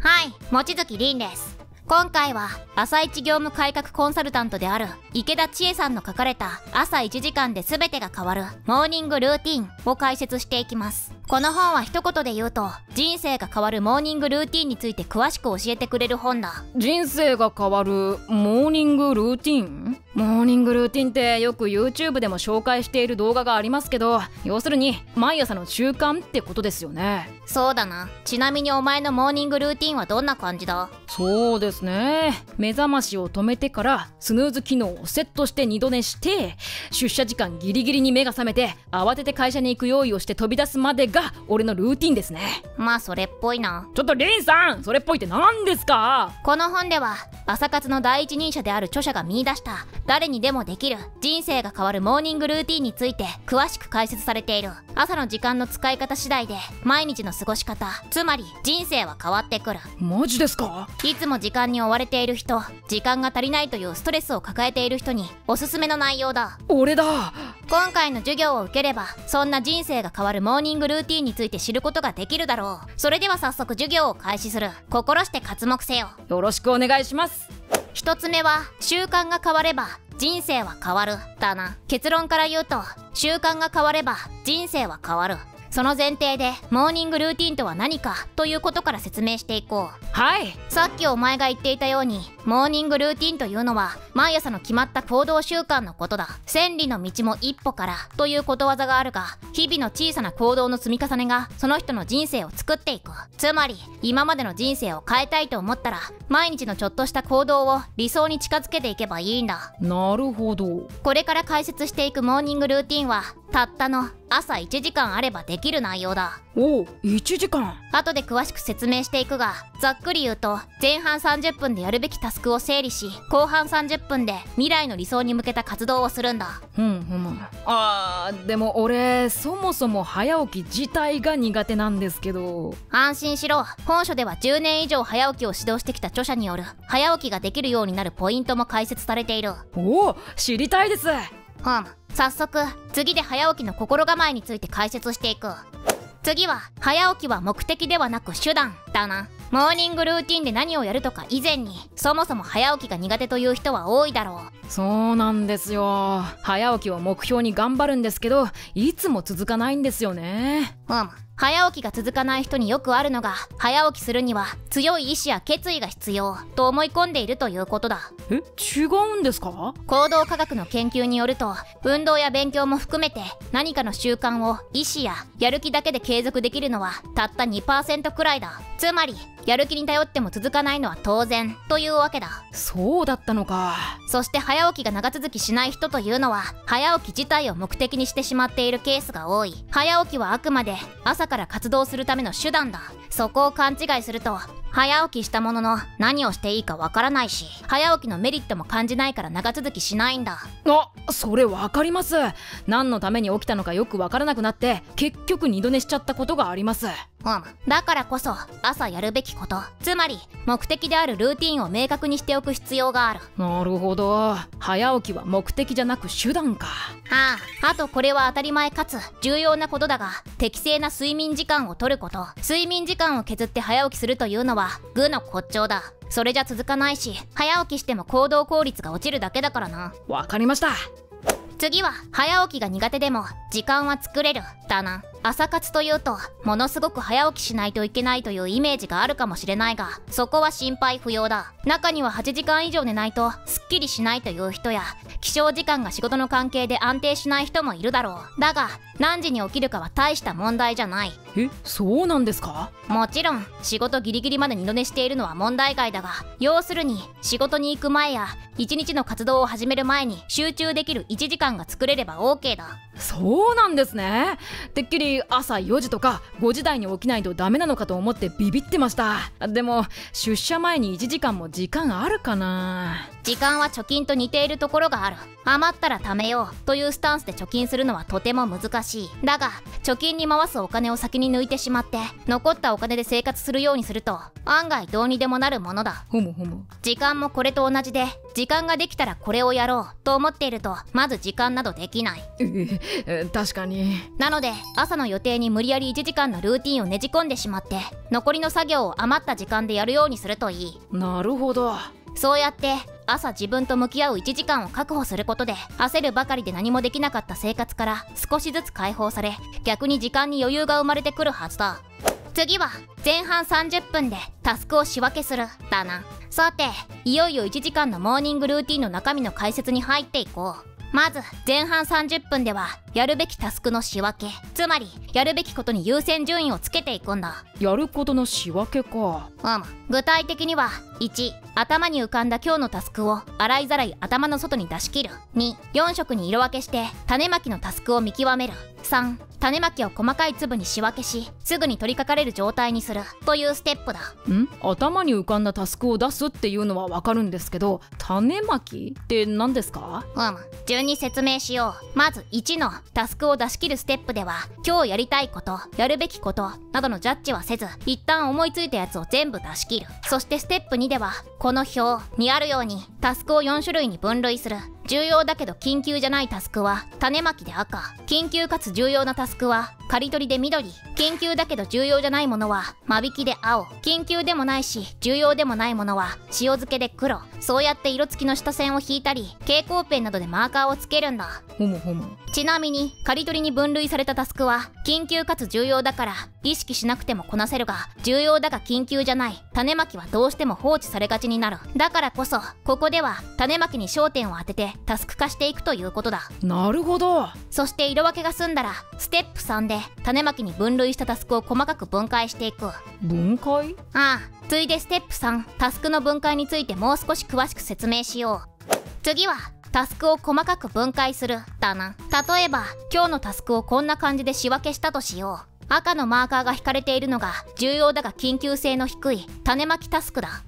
はい、望月凛です。今回は、朝一業務改革コンサルタントである、池田千恵さんの書かれた、朝1時間で全てが変わる、モーニングルーティンを解説していきます。この本は一言で言うと、人生が変わるモーニングルーティンについて詳しく教えてくれる本だ。人生が変わるモーニングルーティン？モーニングルーティンってよく YouTube でも紹介している動画がありますけど、要するに毎朝の習慣ってことですよね。そうだな。ちなみにお前のモーニングルーティンはどんな感じだ？そうですね。目覚ましを止めてからスヌーズ機能をセットして二度寝して、出社時間ギリギリに目が覚めて慌てて会社に行く用意をして飛び出すまでが俺のルーティンですね。まあそれっぽいな。ちょっとリンさん、それっぽいって何ですか？この本では朝活の第一人者である著者が見出した誰にでもできる人生が変わるモーニングルーティンについて詳しく解説されている。朝の時間の使い方次第で毎日の過ごし方、つまり人生は変わってくる。マジですか？いつも時間に追われている人、時間が足りないというストレスを抱えている人におすすめの内容だ。俺だ。今回の授業を受ければそんな人生が変わるモーニングルーティンについて知ることができるだろう。それでは早速授業を開始する。心して刮目せよ。よろしくお願いします。1つ目は、習慣が変われば人生は変わるだな。結論から言うと、習慣が変われば人生は変わる。その前提でモーニングルーティンとは何かということから説明していこう。はい。さっきお前が言っていたように、モーニングルーティンというのは毎朝の決まった行動習慣のことだ。千里の道も一歩からということわざがあるが、日々の小さな行動の積み重ねがその人の人生を作っていく。つまり今までの人生を変えたいと思ったら、毎日のちょっとした行動を理想に近づけていけばいいんだ。なるほど。これから解説していくモーニングルーティンはたったの朝1時間あればできる内容だ。おう、1時間。後で詳しく説明していくが、ざっくり言うと、前半30分でやるべきタスクを整理し、後半30分で未来の理想に向けた活動をするんだ。でも俺、そもそも早起き自体が苦手なんですけど。安心しろ。本書では10年以上早起きを指導してきた著者による、早起きができるようになるポイントも解説されている。おお、知りたいです。早速次で早起きの心構えについて解説していく。次は、早起きは目的ではなく手段だな。モーニングルーティンで何をやるとか以前に、そもそも早起きが苦手という人は多いだろう。そうなんですよ。早起きを目標に頑張るんですけど、いつも続かないんですよね。早起きが続かない人によくあるのが、早起きするには強い意志や決意が必要と思い込んでいるということだ。違うんですか？行動科学の研究によると、運動や勉強も含めて何かの習慣を意志ややる気だけで継続できるのはたった 2% くらいだ。つまりやる気に頼っても続かないのは当然というわけだ。そうだったのか。そして早起きが長続きしない人というのは、早起き自体を目的にしてしまっているケースが多い。早起きはあくまで朝から活動するための手段だ。そこを勘違いすると、早起きしたものの何をしていいかわからないし、早起きのメリットも感じないから長続きしないんだ。それわかります。何のために起きたのかよくわからなくなって、結局二度寝しちゃったことがあります。だからこそ朝やるべきこと、つまり目的であるルーティンを明確にしておく必要がある。なるほど。早起きは目的じゃなく手段か。あと、これは当たり前かつ重要なことだが、適正な睡眠時間をとること。睡眠時間を削って早起きするというのは愚の骨頂だ。それじゃ続かないし、早起きしても行動効率が落ちるだけだからな。わかりました。次は、早起きが苦手でも時間は作れるだな。朝活というと、ものすごく早起きしないといけないというイメージがあるかもしれないが、そこは心配不要だ。中には8時間以上寝ないとすっきりしないという人や、起床時間が仕事の関係で安定しない人もいるだろう。だが何時に起きるかは大した問題じゃない。そうなんですか？もちろん仕事ギリギリまで二度寝しているのは問題外だが、要するに仕事に行く前や一日の活動を始める前に集中できる1時間が作れれば OK だ。そうなんですね。てっきり朝4時とか5時台に起きないとダメなのかと思ってビビってました。でも出社前に1時間も時間あるかな。時間は貯金と似ているところがある。余ったら貯めようというスタンスで貯金するのはとても難しい。だが貯金に回すお金を先に抜いてしまって、残ったお金で生活するようにすると案外どうにでもなるものだ。時間もこれと同じで、時間ができたらこれをやろうと思っていると、まず時間などできない。確かに。なので朝の予定に無理やり1時間のルーティンをねじ込んでしまって、残りの作業を余った時間でやるようにするといい。なるほど。そうやって朝自分と向き合う1時間を確保することで、焦るばかりで何もできなかった生活から少しずつ解放され、逆に時間に余裕が生まれてくるはずだ。次は前半30分でタスクを仕分けするだな。さて、いよいよ1時間のモーニングルーティンの中身の解説に入っていこう。まず前半30分ではやるべきタスクの仕分け、つまりやるべきことに優先順位をつけていくんだ。やることの仕分けか。具体的には、1、頭に浮かんだ今日のタスクを洗いざらい頭の外に出し切る。2、4色に色分けして種まきのタスクを見極める。3、種まきを細かい粒に仕分けし、すぐに取り掛かれる状態にするというステップだ。頭に浮かんだタスクを出すっていうのはわかるんですけど、種まきって何ですか？順に説明しよう。まず1のタスクを出し切るステップでは、今日やりたいこと、やるべきことなどのジャッジはせず、一旦思いついたやつを全部出し切る。そしてステップ2では、この表にあるようにタスクを4種類に分類する。重要だけど緊急じゃないタスクは種まきで赤、緊急かつ重要なタスクは刈り取りで緑、緊急だけど重要じゃないものは間引きで青、緊急でもないし重要でもないものは塩漬けで黒。そうやって色付きの下線を引いたり、蛍光ペンなどでマーカーをつけるんだ。ちなみに刈り取りに分類されたタスクは緊急かつ重要だから意識しなくてもこなせるが、重要だが緊急じゃない種まきはどうしても放置されがちになる。だからこそここでは種まきに焦点を当ててタスク化していくということだ。なるほど。そして色分けが済んだらステップ3で種まきに分類したタスクを細かく分解していく。分解？ついでステップ3、タスクの分解についてもう少し詳しく説明しよう。次はタスクを細かく分解するだな。例えば今日のタスクをこんな感じで仕分けしたとしよう。赤のマーカーが引かれているのが重要だが緊急性の低い種まきタスクだ。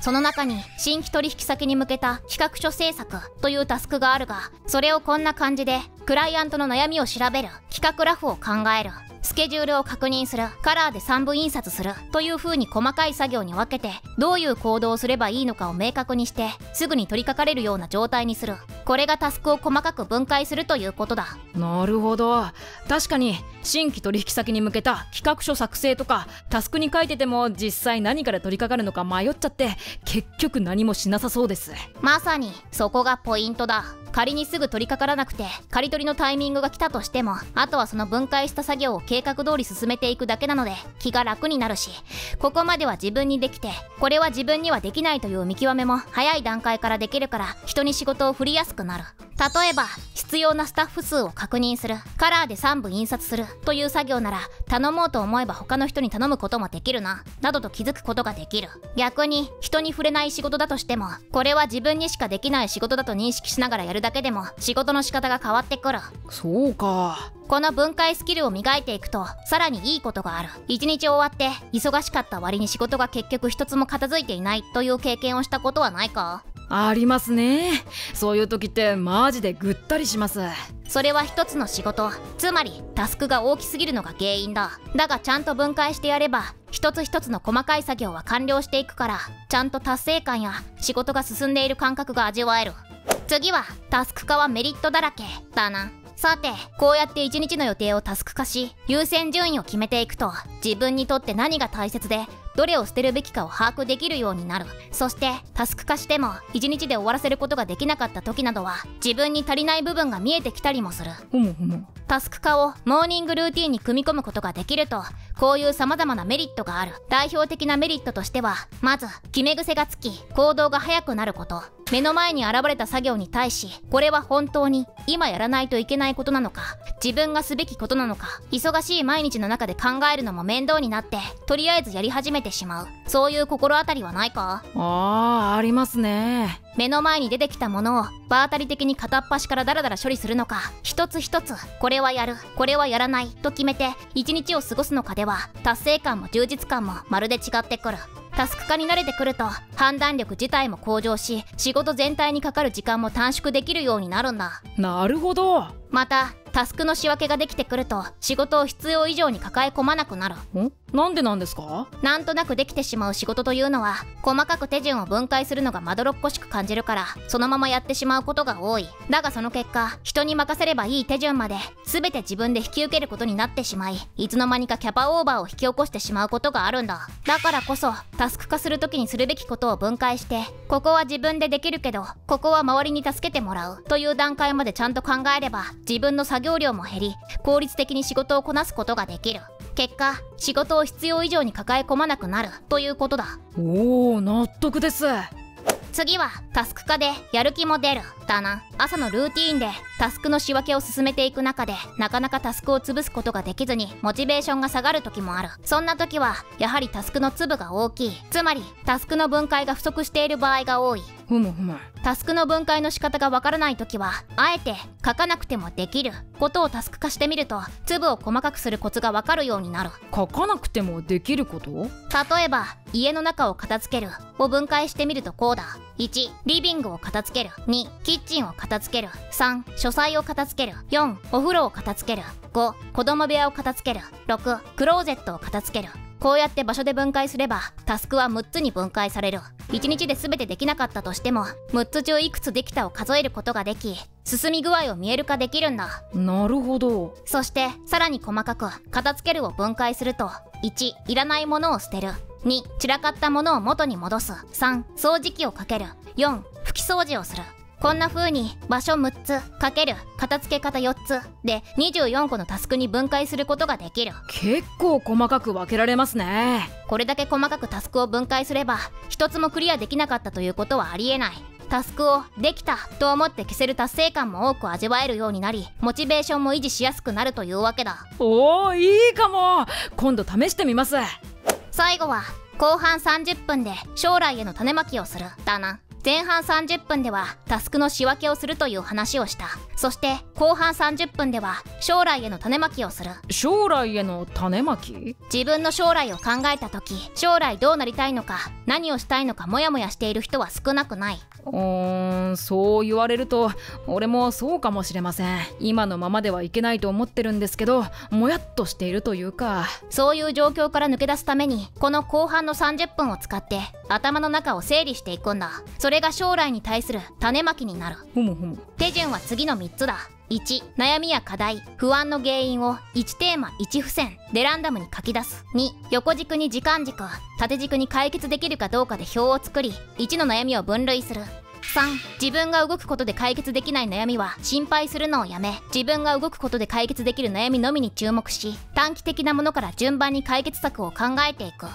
その中に新規取引先に向けた企画書制作というタスクがあるが、それをこんな感じでクライアントの悩みを調べる、企画ラフを考える、スケジュールを確認する、カラーで3部印刷するという風に細かい作業に分けて、どういう行動をすればいいのかを明確にしてすぐに取り掛かれるような状態にする。これがタスクを細かく分解するということだ。なるほど。確かに新規取引先に向けた企画書作成とか、タスクに書いてても実際何から取り掛かるのか迷っちゃって結局何もしなさそうです。まさにそこがポイントだ。仮にすぐ取り掛からなくて刈り取りのタイミングが来たとしても、あとはその分解した作業を計画通り進めていくだけなので気が楽になるし、ここまでは自分にできてこれは自分にはできないという見極めも早い段階からできるから、人に仕事を振りやすくなる。例えば必要なスタッフ数を確認する、カラーで3部印刷するという作業なら、頼もうと思えば他の人に頼むこともできるななどと気づくことができる。逆に人に触れない仕事だとしても、これは自分にしかできない仕事だと認識しながらやるだけでも仕事の仕方が変わってくる。そうか。この分解スキルを磨いていくとさらにいいことがある。一日終わって忙しかった割に仕事が結局一つも片付いていないという経験をしたことはないか？ありますね。そういう時ってマジでぐったりします。それは一つの仕事、つまりタスクが大きすぎるのが原因だ。だがちゃんと分解してやれば一つ一つの細かい作業は完了していくから、ちゃんと達成感や仕事が進んでいる感覚が味わえる。次はタスク化はメリットだらけだな。さて、こうやって1日の予定をタスク化し優先順位を決めていくと、自分にとって何が大切でどれを捨てるべきかを把握できるようになる。そしてタスク化しても1日で終わらせることができなかった時などは、自分に足りない部分が見えてきたりもする。タスク化をモーニングルーティンに組み込むことができると、こういう様々なメリットがある。代表的なメリットとしては、まず決め癖がつき行動が早くなること。目の前に現れた作業に対し、これは本当に今やらないといけないことなのか、自分がすべきことなのか、忙しい毎日の中で考えるのも面倒になってとりあえずやり始めてしまう。そういう心当たりはないか？ありますね。目の前に出てきたものを場当たり的に片っ端からダラダラ処理するのか、一つ一つこれはやる、これはやらないと決めて一日を過ごすのかでは、達成感も充実感もまるで違ってくる。タスク化に慣れてくると判断力自体も向上し、仕事全体にかかる時間も短縮できるようになるんだ。なるほど。またタスクの仕分けができてくると仕事を必要以上に抱え込まなくなる。なんでなんですか？なんとなくできてしまう仕事というのは細かく手順を分解するのがまどろっこしく感じるから、そのままやってしまうことが多い。だがその結果、人に任せればいい手順まで全て自分で引き受けることになってしまい、いつの間にかキャパオーバーを引き起こしてしまうことがあるんだ。だからこそタスク化する時にするべきことを分解して、ここは自分でできるけどここは周りに助けてもらうという段階までちゃんと考えれば、自分の作業量も減り効率的に仕事をこなすことができる。結果、仕事を必要以上に抱え込まなくなるということだ。おお、納得です。次はタスク化でやる気も出るだな。朝のルーティーンでタスクの仕分けを進めていく中で、なかなかタスクを潰すことができずにモチベーションが下がる時もある。そんな時はやはりタスクの粒が大きい、つまりタスクの分解が不足している場合が多い。タスクの分解の仕方がわからない時は、あえて書かなくてもできることをタスク化してみると、粒を細かくするコツがわかるようになる。書かなくてもできること？例えば、家の中を片付けるを分解してみるとこうだ。1、リビングを片付ける。2、キッチンを片付ける。3、書斎を片付ける。4、お風呂を片付ける。5、子供部屋を片付ける。6、クローゼットを片付ける。こうやって場所で分解すれば、タスクは6つに分解される。1日で全てできなかったとしても、6つ中いくつできたを数えることができ、進み具合を見える化できるんだ。なるほど。そしてさらに細かく片付けるを分解すると、1、いらないものを捨てる。2、散らかったものを元に戻す。3、掃除機をかける。4、拭き掃除をする。こんな風に場所6つかける片付け方4つで24個のタスクに分解することができる。結構細かく分けられますね。これだけ細かくタスクを分解すれば、一つもクリアできなかったということはありえない。タスクをできたと思って消せる達成感も多く味わえるようになり、モチベーションも維持しやすくなるというわけだ。おー、いいかも。今度試してみます。最後は後半30分で将来への種まきをするだな。前半30分ではタスクの仕分けをするという話をした。そして後半30分では将来への種まきをする。将来への種まき？自分の将来を考えた時、将来どうなりたいのか、何をしたいのかモヤモヤしている人は少なくない。そう言われると俺もそうかもしれません。今のままではいけないと思ってるんですけど、もやっとしているというか。そういう状況から抜け出すために、この後半の30分を使って頭の中を整理していくんだ。それが将来に対する種まきになる。手順は次の3つだ。1、悩みや課題、不安の原因を1テーマ1付箋でランダムに書き出す。2、横軸に時間軸、縦軸に解決できるかどうかで表を作り、1の悩みを分類する。3、自分が動くことで解決できない悩みは心配するのをやめ、自分が動くことで解決できる悩みのみに注目し、短期的なものから順番に解決策を考えていく。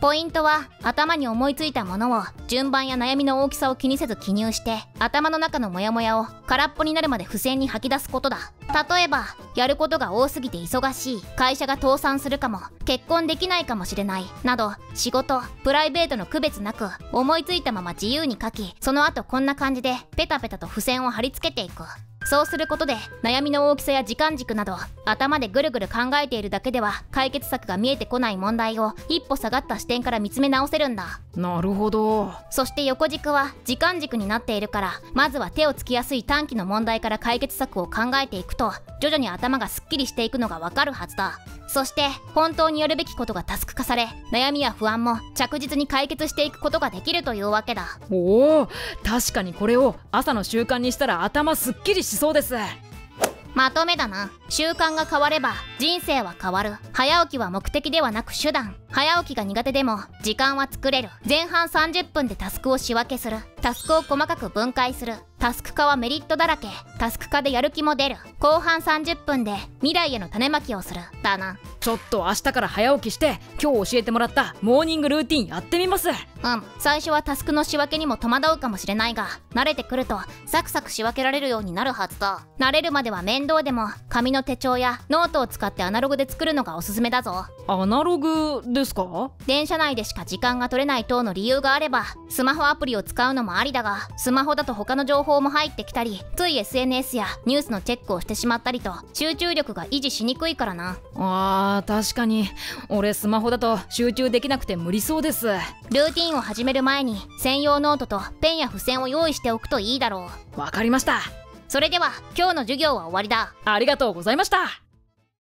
ポイントは、頭に思いついたものを順番や悩みの大きさを気にせず記入して、頭の中のモヤモヤを空っぽになるまで付箋に吐き出すことだ。例えば、やることが多すぎて忙しい、会社が倒産するかも、結婚できないかもしれないなど、仕事プライベートの区別なく思いついたまま自由に書き、その後こんな感じでペタペタと付箋を貼り付けていく。そうすることで、悩みの大きさや時間軸など頭でぐるぐる考えているだけでは解決策が見えてこない問題を、一歩下がった視点から見つめ直せるんだ。なるほど。そして横軸は時間軸になっているから、まずは手をつきやすい短期の問題から解決策を考えていくと、徐々に頭がすっきりしていくのがわかるはずだ。そして本当にやるべきことがタスク化され、悩みや不安も着実に解決していくことができるというわけだ。おお、確かにこれを朝の習慣にしたら頭すっきりしそうです。まとめだな。習慣が変われば人生は変わる。早起きは目的ではなく手段。早起きが苦手でも時間は作れる。前半30分でタスクを仕分けする。タスクを細かく分解する。タスク化はメリットだらけ。タスク化でやる気も出る。後半30分で未来への種まきをするだな。ちょっと明日から早起きして、今日教えてもらったモーニングルーティンやってみます。最初はタスクの仕分けにも戸惑うかもしれないが、慣れてくるとサクサク仕分けられるようになるはずだ。慣れるまでは面倒でも、紙の手帳やノートを使ってアナログで作るのがおすすめだぞ。アナログですか？電車内でしか時間が取れない等の理由があれば、スマホアプリを使うのもありだが、スマホだと他の情報も入ってきたり、つい SNS やニュースのチェックをしてしまったりと、集中力が維持しにくいからな。確かに俺スマホだと集中できなくて無理そうです。ルーティンを始める前に専用ノートとペンや付箋を用意しておくといいだろう。わかりました。それでは今日の授業は終わりだ。ありがとうございました。